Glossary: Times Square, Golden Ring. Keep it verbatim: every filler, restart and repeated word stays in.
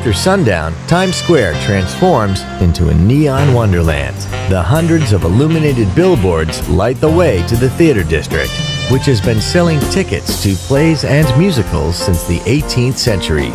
After sundown, Times Square transforms into a neon wonderland. The hundreds of illuminated billboards light the way to the theater district, which has been selling tickets to plays and musicals since the eighteenth century.